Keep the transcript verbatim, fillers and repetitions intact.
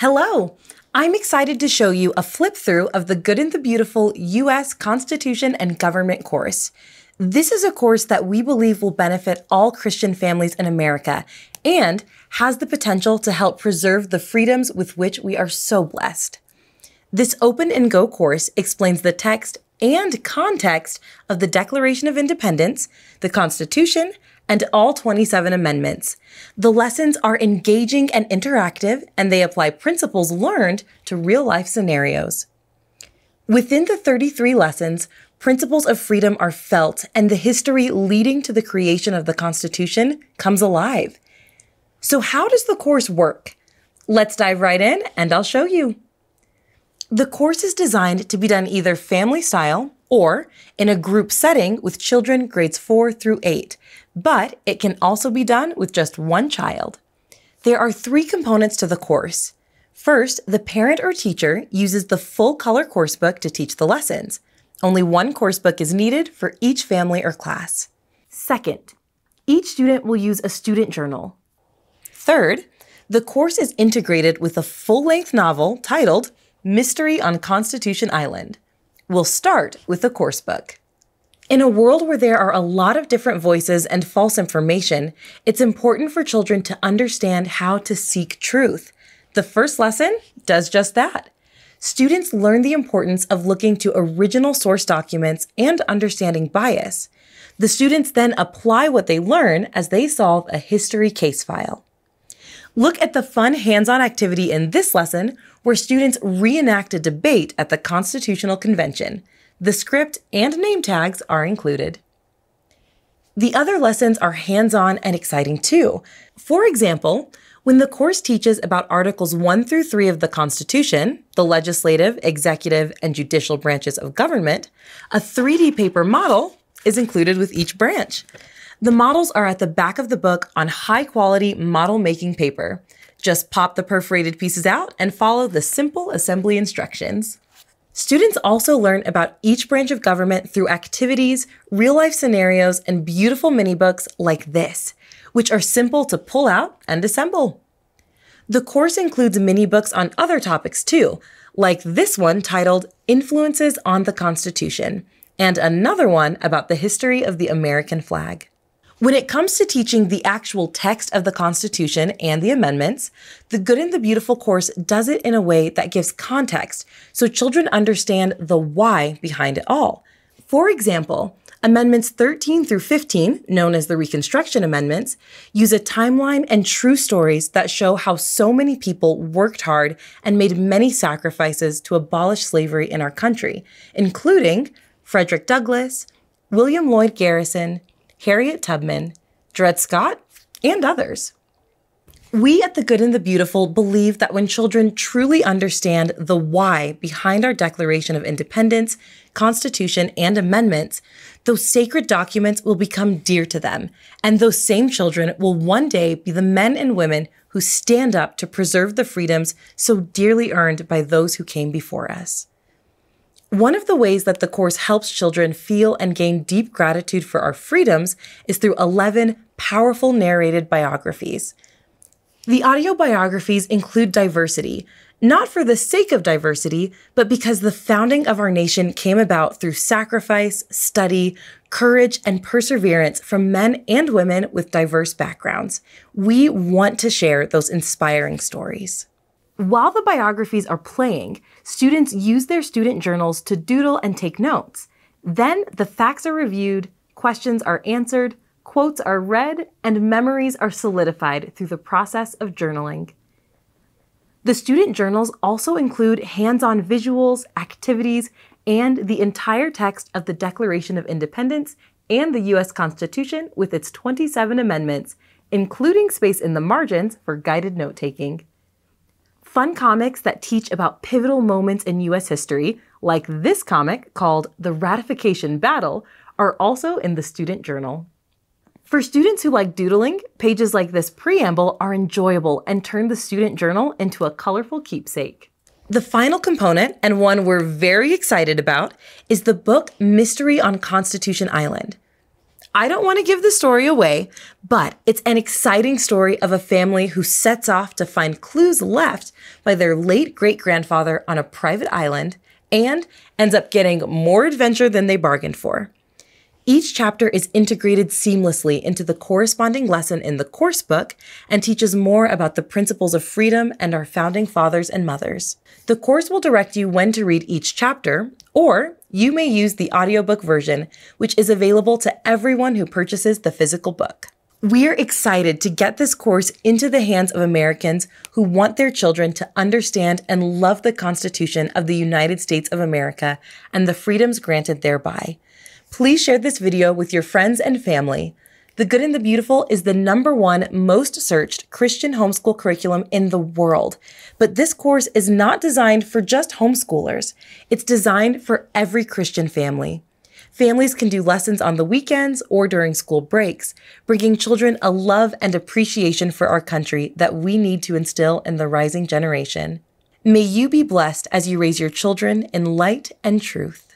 Hello! I'm excited to show you a flip through of the Good and the Beautiful U S Constitution and Government course. This is a course that we believe will benefit all Christian families in America and has the potential to help preserve the freedoms with which we are so blessed. This Open and Go course explains the text and context of the Declaration of Independence, the Constitution, and all twenty-seven amendments. The lessons are engaging and interactive, and they apply principles learned to real-life scenarios. Within the thirty-three lessons, principles of freedom are felt, and the history leading to the creation of the Constitution comes alive. So how does the course work? Let's dive right in, and I'll show you. The course is designed to be done either family-style or in a group setting with children grades four through eight, but it can also be done with just one child. There are three components to the course. First, the parent or teacher uses the full-color coursebook to teach the lessons. Only one coursebook is needed for each family or class. Second, each student will use a student journal. Third, the course is integrated with a full-length novel titled Mystery on Constitution Island. We'll start with the coursebook. In a world where there are a lot of different voices and false information, it's important for children to understand how to seek truth. The first lesson does just that. Students learn the importance of looking to original source documents and understanding bias. The students then apply what they learn as they solve a history case file. Look at the fun hands-on activity in this lesson where students reenact a debate at the Constitutional Convention. The script and name tags are included. The other lessons are hands-on and exciting too. For example, when the course teaches about Articles one through three of the Constitution, the legislative, executive, and judicial branches of government, a three D paper model is included with each branch. The models are at the back of the book on high-quality model-making paper. Just pop the perforated pieces out and follow the simple assembly instructions. Students also learn about each branch of government through activities, real-life scenarios, and beautiful mini-books like this, which are simple to pull out and assemble. The course includes mini-books on other topics too, like this one titled Influences on the Constitution, and another one about the history of the American flag. When it comes to teaching the actual text of the Constitution and the amendments, the Good and the Beautiful course does it in a way that gives context so children understand the why behind it all. For example, Amendments thirteen through fifteen, known as the Reconstruction Amendments, use a timeline and true stories that show how so many people worked hard and made many sacrifices to abolish slavery in our country, including Frederick Douglass, William Lloyd Garrison, Harriet Tubman, Dred Scott, and others. We at The Good and the Beautiful believe that when children truly understand the why behind our Declaration of Independence, Constitution, and amendments, those sacred documents will become dear to them, and those same children will one day be the men and women who stand up to preserve the freedoms so dearly earned by those who came before us. One of the ways that the course helps children feel and gain deep gratitude for our freedoms is through eleven powerful narrated biographies. The audio biographies include diversity, not for the sake of diversity, but because the founding of our nation came about through sacrifice, study, courage, and perseverance from men and women with diverse backgrounds. We want to share those inspiring stories. While the biographies are playing, students use their student journals to doodle and take notes. Then the facts are reviewed, questions are answered, quotes are read, and memories are solidified through the process of journaling. The student journals also include hands-on visuals, activities, and the entire text of the Declaration of Independence and the U S Constitution with its twenty-seven amendments, including space in the margins for guided note-taking. Fun comics that teach about pivotal moments in U S history, like this comic called The Ratification Battle, are also in the student journal. For students who like doodling, pages like this preamble are enjoyable and turn the student journal into a colorful keepsake. The final component, and one we're very excited about, is the book Mystery on Constitution Island. I don't want to give the story away, but it's an exciting story of a family who sets off to find clues left by their late great-grandfather on a private island and ends up getting more adventure than they bargained for. Each chapter is integrated seamlessly into the corresponding lesson in the course book and teaches more about the principles of freedom and our founding fathers and mothers. The course will direct you when to read each chapter, or you may use the audiobook version, which is available to everyone who purchases the physical book. We're excited to get this course into the hands of Americans who want their children to understand and love the Constitution of the United States of America and the freedoms granted thereby. Please share this video with your friends and family. The Good and the Beautiful is the number one most searched Christian homeschool curriculum in the world. But this course is not designed for just homeschoolers. It's designed for every Christian family. Families can do lessons on the weekends or during school breaks, bringing children a love and appreciation for our country that we need to instill in the rising generation. May you be blessed as you raise your children in light and truth.